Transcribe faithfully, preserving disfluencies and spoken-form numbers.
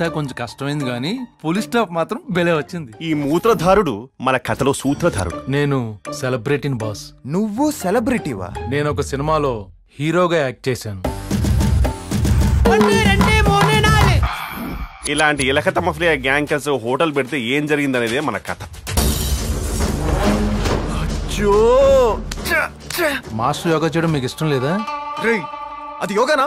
బహుశా కొంచెం కష్టమైంది కానీ పోలీస్ స్టాఫ్ మాత్రం బెలే వచ్చింది. ఈ మూత్రధారుడు మన కథలో సూత్రధారుడు. నేను సెలబ్రిటీని బాస్. నువ్వు సెలబ్రిటీవా? నేను ఒక సినిమాలో హీరోగా యాక్ట్ చేశాను. ఇలాంటి ఇలకతమఫ్లియా గ్యాంగర్స్ హోటల్ పెడితే ఏం జరిగిందనేదే మన కథ. మాస్టర్ యోగా చేయడం మీకు ఇష్టం లేదా? అది యోగానా?